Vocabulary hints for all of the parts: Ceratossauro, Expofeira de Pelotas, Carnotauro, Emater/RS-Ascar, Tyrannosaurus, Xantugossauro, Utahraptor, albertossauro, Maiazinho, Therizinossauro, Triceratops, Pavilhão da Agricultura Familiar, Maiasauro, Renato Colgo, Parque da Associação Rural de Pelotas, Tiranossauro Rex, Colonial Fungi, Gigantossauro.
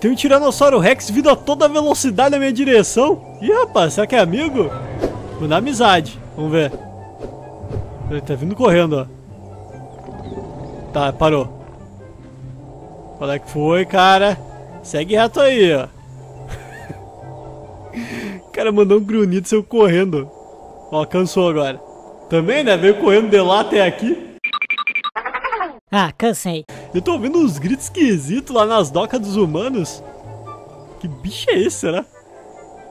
Tem um Tiranossauro Rex vindo a toda velocidade na minha direção. Ih, rapaz, será que é amigo? Vou dar amizade. Vamos ver. Ele tá vindo correndo, ó. Tá, parou. Qual é que foi, cara? Segue reto aí, ó. O cara mandou um grunhido seu correndo. Ó, cansou agora. Também, né? Veio correndo de lá até aqui. Ah, cansei. Eu tô ouvindo uns gritos esquisitos lá nas docas dos humanos. Que bicho é esse, será?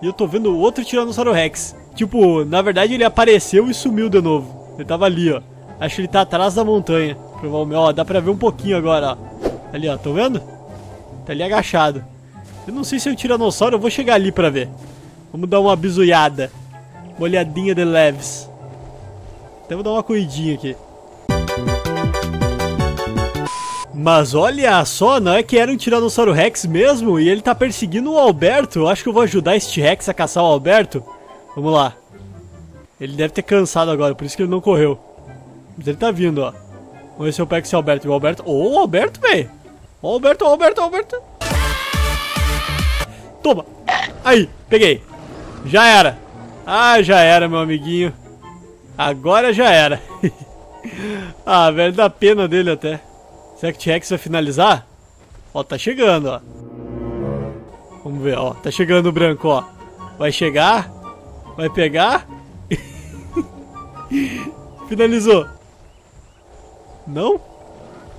E eu tô vendo outro Tiranossauro Rex. Tipo, na verdade ele apareceu e sumiu de novo. Ele tava ali, ó. Acho que ele tá atrás da montanha. Provavelmente, ó, dá pra ver um pouquinho agora, ó. Ali, ó, tão vendo? Tá ali agachado. Eu não sei se é um Tiranossauro, eu vou chegar ali pra ver. Vamos dar uma bizuiada. Uma olhadinha de leves. Até vou dar uma corridinha aqui. Mas olha só, não é que era um Tiranossauro Rex mesmo? E ele tá perseguindo o Alberto. Eu acho que eu vou ajudar este Rex a caçar o Alberto. Vamos lá. Ele deve ter cansado agora, por isso que ele não correu. Mas ele tá vindo, ó. Vamos ver se eu pego esse Alberto. E o Alberto... Ô, o Alberto, velho! Ó, o Alberto, ó, Alberto, Alberto! Toma! Aí, peguei! Já era! Ah, já era, meu amiguinho. Agora já era. Ah, velho, dá pena dele até. Será que o T-Rex vai finalizar? Ó, tá chegando, ó. Vamos ver, ó. Tá chegando o branco, ó. Vai chegar. Vai pegar. Finalizou. Não?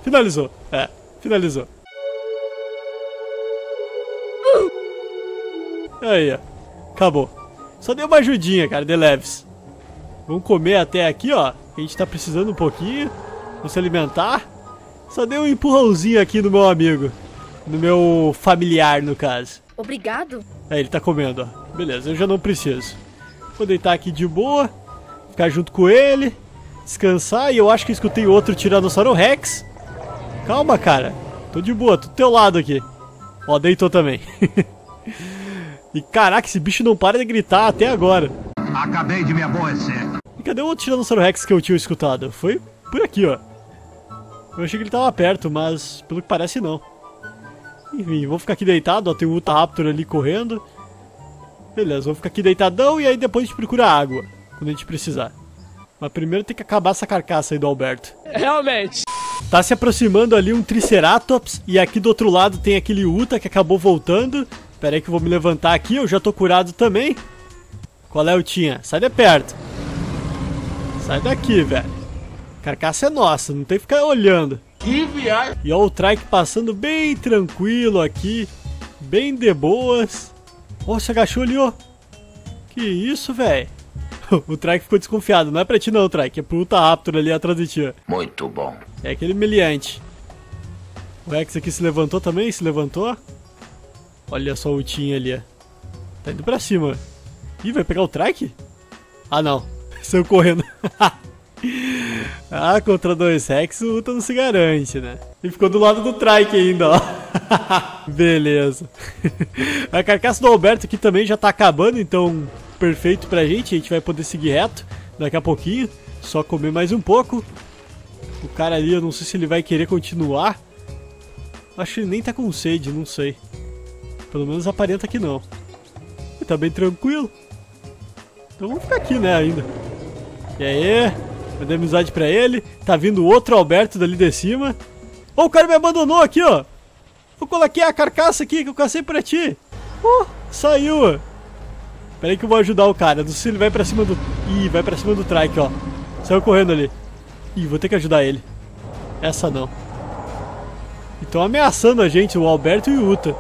Finalizou. É, finalizou. Aí, ó. Acabou. Só deu uma ajudinha, cara, de leves. Vamos comer até aqui, ó. A gente tá precisando um pouquinho. Vamos se alimentar. Só dei um empurrãozinho aqui no meu amigo. No meu familiar, no caso. Obrigado. É, ele tá comendo, ó. Beleza, eu já não preciso. Vou deitar aqui de boa. Ficar junto com ele. Descansar. E eu acho que escutei outro Tiranossauro Rex. Calma, cara. Tô de boa, tô do teu lado aqui. Ó, deitou também. E caraca, esse bicho não para de gritar até agora. Acabei de me aborrecer. E cadê o outro Tiranossauro Rex que eu tinha escutado? Foi por aqui, ó. Eu achei que ele tava perto, mas pelo que parece não. Enfim, vou ficar aqui deitado, ó, tem um Utahraptor ali correndo. Beleza, vou ficar aqui deitadão e aí depois a gente procura água, quando a gente precisar. Mas primeiro tem que acabar essa carcaça aí do Alberto. Realmente. Tá se aproximando ali um Triceratops e aqui do outro lado tem aquele Uta que acabou voltando. Pera aí que eu vou me levantar aqui, eu já tô curado também. Qual é, Utinha? Sai de perto. Sai daqui, velho. Carcaça é nossa, não tem que ficar olhando. Que viagem! E ó o Trike passando bem tranquilo aqui. Bem de boas. Ó, se agachou ali, ó. Que isso, velho. O Trike ficou desconfiado. Não é pra ti não, Trike. É pro Utahraptor ali atrás de ti. Muito bom. É aquele meliante. O Rex aqui se levantou também, se levantou. Olha só o Utinha ali, ó. Tá indo pra cima. Ih, vai pegar o Trike? Ah, não. Saiu correndo. Ah, contra dois Rex, o Uta não se garante, né? E ficou do lado do Trike ainda, ó. Beleza. A carcaça do Alberto aqui também já tá acabando, então perfeito pra gente. A gente vai poder seguir reto daqui a pouquinho. Só comer mais um pouco. O cara ali, eu não sei se ele vai querer continuar. Acho que ele nem tá com sede, não sei. Pelo menos aparenta que não. Ele tá bem tranquilo. Então vamos ficar aqui, né, ainda. E aí, eu dei amizade pra ele. Tá vindo outro Alberto dali de cima. Ó, o cara me abandonou aqui, ó. Eu coloquei a carcaça aqui que eu cacei pra ti. Saiu. Pera aí que eu vou ajudar o cara. Não sei se ele vai pra cima do... Ih, vai pra cima do Trike, ó. Saiu correndo ali. Ih, vou ter que ajudar ele. Essa não. E tão ameaçando a gente, o Alberto e o Uta.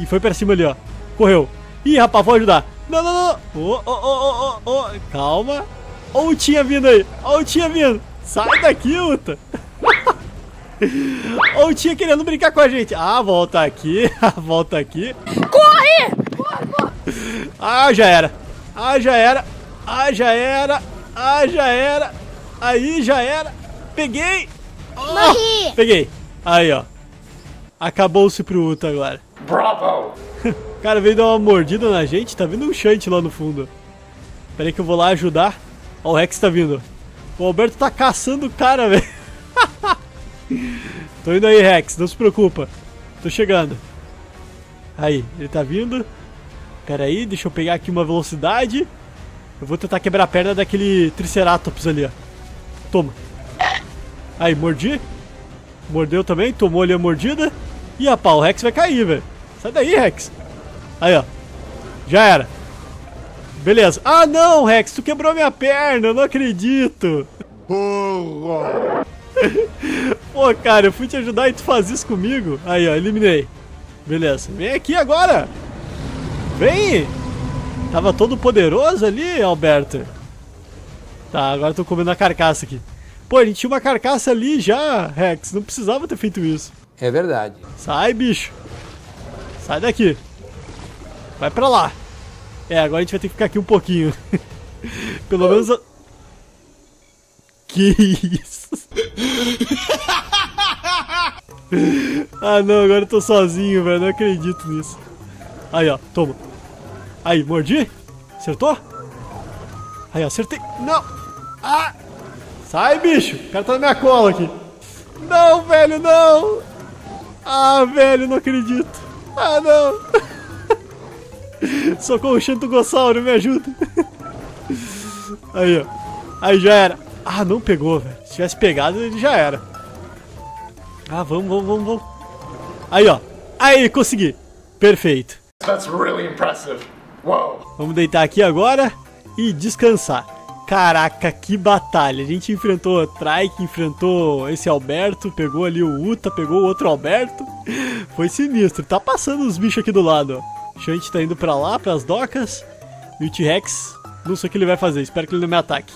E foi pra cima ali, ó. Correu. Ih, rapaz, vou ajudar. Não, não, não. Calma. Ó o Utinha vindo aí. Ó o Utinha vindo. Sai daqui, Uta. Ó o Utinha querendo brincar com a gente. Ah, volta aqui. Volta aqui. Corre! Ah, já era. Ah, já era. Ah, já era. Ah, já era. Aí, já era. Peguei. Oh, peguei. Aí, ó. Acabou-se pro Uta agora. Bravo! O cara veio dar uma mordida na gente. Tá vindo um Xante lá no fundo. Pera aí que eu vou lá ajudar. Ó, o Rex tá vindo. O Alberto tá caçando o cara, velho. Tô indo aí, Rex. Não se preocupa. Tô chegando. Aí, ele tá vindo. Pera aí, deixa eu pegar aqui uma velocidade. Eu vou tentar quebrar a perna daquele Triceratops ali, ó. Toma. Aí, mordi. Mordeu também, tomou ali a mordida. Ih, rapaz, o Rex vai cair, velho. Sai daí, Rex. Aí, ó. Já era. Beleza. Ah, não, Rex, tu quebrou minha perna, eu não acredito. Pô, cara, eu fui te ajudar e tu faz isso comigo. Aí, ó, eliminei. Beleza, vem aqui agora. Vem. Tava todo poderoso ali, Alberto. Tá, agora tô comendo a carcaça aqui. Pô, a gente tinha uma carcaça ali já, Rex. Não precisava ter feito isso. É verdade. Sai, bicho. Sai daqui. Vai pra lá. É, agora a gente vai ter que ficar aqui um pouquinho. Pelo menos... A... Que isso? Ah, não. Agora eu tô sozinho, velho. Não acredito nisso. Aí, ó. Toma. Aí, mordi. Acertou? Aí, ó. Acertei. Não. Ah! Sai, bicho. O cara tá na minha cola aqui. Não, velho, não. Ah, velho, não acredito. Ah, não. Socorro, Xantugossauro, me ajuda. Aí, ó. Aí já era. Ah, não pegou, velho. Se tivesse pegado, ele já era. Ah, vamos. Aí, ó. Aí, consegui. Perfeito. That's really impressive. Wow. Vamos deitar aqui agora e descansar. Caraca, que batalha. A gente enfrentou a Trike, enfrentou esse Alberto, pegou ali o Uta, pegou o outro Alberto. Foi sinistro. Tá passando os bichos aqui do lado, ó. O Xante tá indo pra lá, pras docas. E o T-Rex, não sei o que ele vai fazer. Espero que ele não me ataque.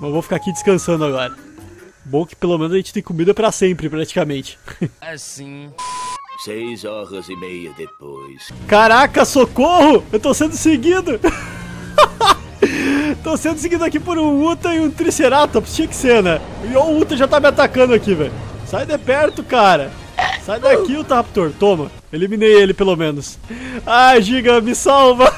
Mas vou ficar aqui descansando agora. Bom que pelo menos a gente tem comida pra sempre, praticamente. Assim... 6h30 depois... Caraca, socorro! Eu tô sendo seguido! Tô sendo seguido aqui por um Uta e um Triceratops, tinha que ser, né? E o Uta já tá me atacando aqui, velho. Sai de perto, cara. Sai daqui, Utahraptor. Toma. Eliminei ele, pelo menos. Ah, Giga, me salva.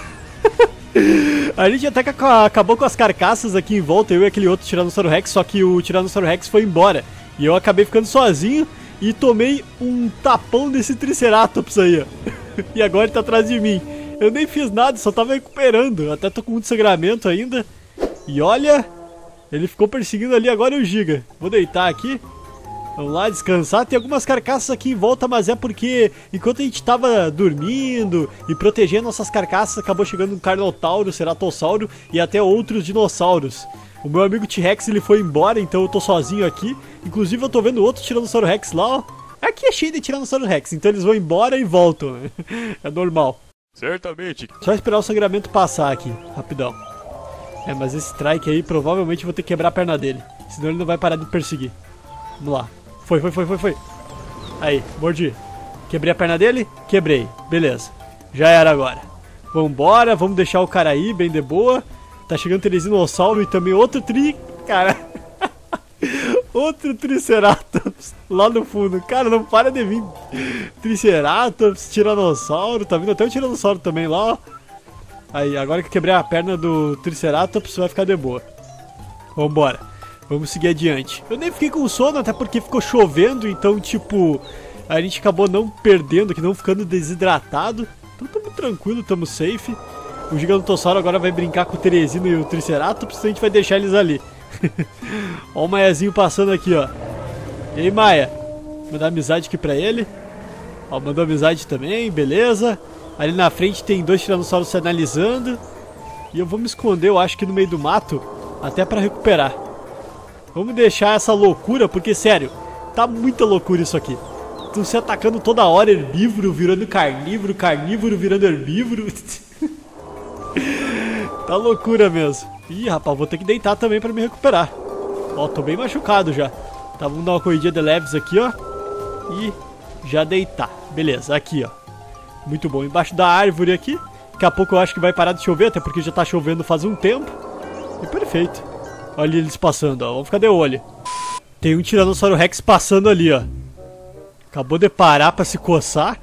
A gente até acabou com as carcaças aqui em volta, eu e aquele outro Tiranossauro Rex, só que o Tiranossauro Rex foi embora. E eu acabei ficando sozinho e tomei um tapão desse Triceratops aí, ó. E agora ele tá atrás de mim. Eu nem fiz nada, só tava recuperando. Até tô com muito sangramento ainda. E olha, ele ficou perseguindo ali agora o Giga. Vou deitar aqui. Vamos lá descansar. Tem algumas carcaças aqui em volta, mas é porque enquanto a gente tava dormindo e protegendo nossas carcaças, acabou chegando um Carnotauro, Ceratossauro e até outros dinossauros. O meu amigo T-Rex, ele foi embora, então eu tô sozinho aqui. Inclusive eu tô vendo outro Tiranossauro Rex lá, ó. Aqui é cheio de Tiranossauro Rex, então eles vão embora e voltam. É normal. Certamente. Só esperar o sangramento passar aqui, rapidão. É, mas esse Trike aí, provavelmente eu vou ter que quebrar a perna dele. Senão ele não vai parar de perseguir. Vamos lá. Foi. Aí, mordi. Quebrei a perna dele? Quebrei. Beleza. Já era agora. Vambora, vamos deixar o cara aí, bem de boa. Tá chegando o Therizinossauro e também outro tri... Cara... Outro Triceratops lá no fundo. Cara, não para de vir. Triceratops, Tiranossauro. Tá vindo até o Tiranossauro também lá, ó. Aí, agora que quebrei a perna do Triceratops, vai ficar de boa. Vambora. Vamos seguir adiante. Eu nem fiquei com sono, até porque ficou chovendo. Então, tipo, a gente acabou não perdendo, que não ficando desidratado. Então, tamo tranquilo, tamo safe. O Gigantossauro agora vai brincar com o Teresino e o Triceratops. Então a gente vai deixar eles ali. Ó o Maiazinho passando aqui, ó. E aí, Maia? Mandar amizade aqui pra ele. Ó, mandou amizade também, beleza. Ali na frente tem dois tiranossauros se analisando. E eu vou me esconder, eu acho que no meio do mato, até pra recuperar. Vamos deixar essa loucura, porque sério, tá muita loucura isso aqui. Estão se atacando toda hora, herbívoro virando carnívoro, carnívoro virando herbívoro. Tá loucura mesmo. Ih, rapaz, vou ter que deitar também pra me recuperar. Ó, tô bem machucado já. Tá, vamos dar uma corridinha de leves aqui, ó. E já deitar. Beleza, aqui, ó. Muito bom, embaixo da árvore aqui. Daqui a pouco eu acho que vai parar de chover, até porque já tá chovendo faz um tempo. E perfeito. Olha eles passando, ó. Vamos ficar de olho. Tem um Tiranossauro Rex passando ali, ó. Acabou de parar pra se coçar.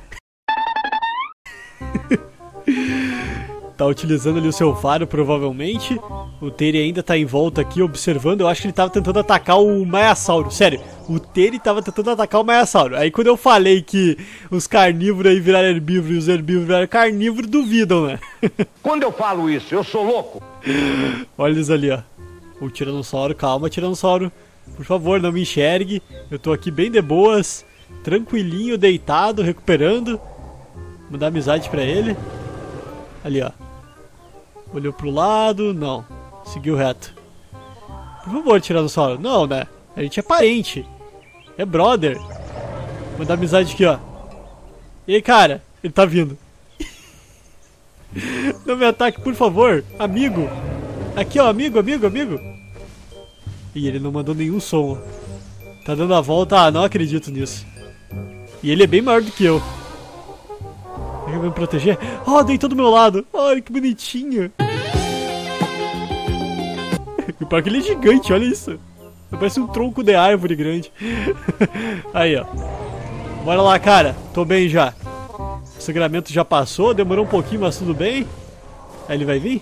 tá utilizando ali o seu faro, provavelmente. O Teri ainda tá em volta aqui, observando. Eu acho que ele tava tentando atacar o Maiasauro. Sério, o Teri tava tentando atacar o Maiasauro. Aí quando eu falei que os carnívoros aí viraram herbívoros e os herbívoros viraram carnívoros, duvidam, né? Quando eu falo isso, eu sou louco. Olha eles ali, ó. O Tiranossauro, calma, Tiranossauro. Por favor, não me enxergue. Eu tô aqui bem de boas, tranquilinho, deitado, recuperando. Mandar amizade pra ele. Ali, ó. Olhou pro lado, não. Seguiu reto. Por favor, Tiranossauro. Não, né? A gente é parente. É brother. Mandar amizade aqui, ó. E aí, cara? Ele tá vindo. Não me ataque, por favor. Amigo. Aqui, ó. Amigo, amigo, amigo. E ele não mandou nenhum som. Tá dando a volta. Ah, não acredito nisso. E ele é bem maior do que eu. Vai me proteger? Oh, deitou do meu lado. Olha que bonitinho. O pior que ele é gigante, olha isso. Parece um tronco de árvore grande. Aí, ó. Bora lá, cara. Tô bem já. O sangramento já passou. Demorou um pouquinho, mas tudo bem. Aí ele vai vir?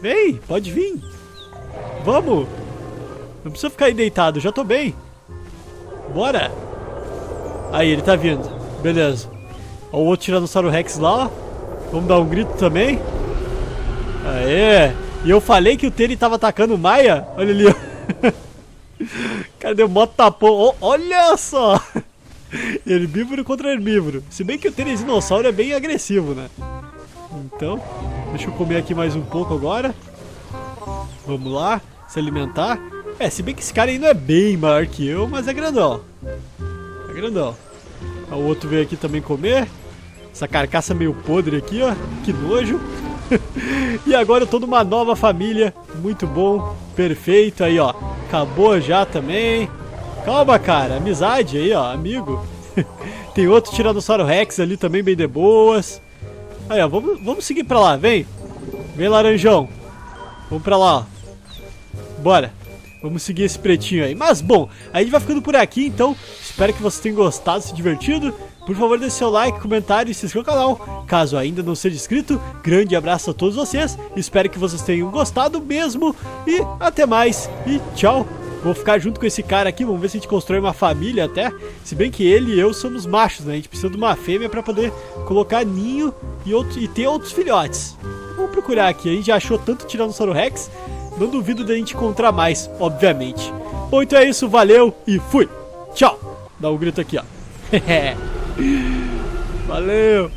Vem, pode vir. Vamos. Não precisa ficar aí deitado. Já tô bem. Bora. Aí, ele tá vindo. Beleza. Ó, o outro Tiranossauro Rex lá, ó. Vamos dar um grito também. Aê! E eu falei que o Teri tava atacando o Maia. Olha ali, ó. Cara, deu mó tapão. Oh, olha só! Herbívoro contra herbívoro. Se bem que o Therizinossauro é bem agressivo, né? Então, deixa eu comer aqui mais um pouco agora. Vamos lá, se alimentar. É, se bem que esse cara aí não é bem maior que eu, mas é grandão. É grandão. O outro veio aqui também comer. Essa carcaça meio podre aqui, ó. Que nojo. E agora eu tô numa nova família. Muito bom, perfeito. Aí, ó, acabou já também. Calma, cara, amizade aí, ó. Amigo. Tem outro Tiranossauro Rex ali também, bem de boas. Aí, ó, vamos seguir pra lá, vem. Vem, laranjão. Vamos pra lá, ó. Bora. Vamos seguir esse pretinho aí. Mas, bom, a gente vai ficando por aqui, então. Espero que vocês tenham gostado, se divertido. Por favor, deixe seu like, comentário e se inscreva no canal. Caso ainda não seja inscrito, grande abraço a todos vocês. Espero que vocês tenham gostado mesmo. E até mais. E tchau. Vou ficar junto com esse cara aqui. Vamos ver se a gente constrói uma família até. Se bem que ele e eu somos machos, né? A gente precisa de uma fêmea para poder colocar ninho e ter outros filhotes. Vamos procurar aqui. A gente já achou tanto Tiranossauro Rex. Não duvido de a gente encontrar mais, obviamente. Bom, então é isso, valeu e fui. Tchau. Dá um grito aqui, ó. Valeu.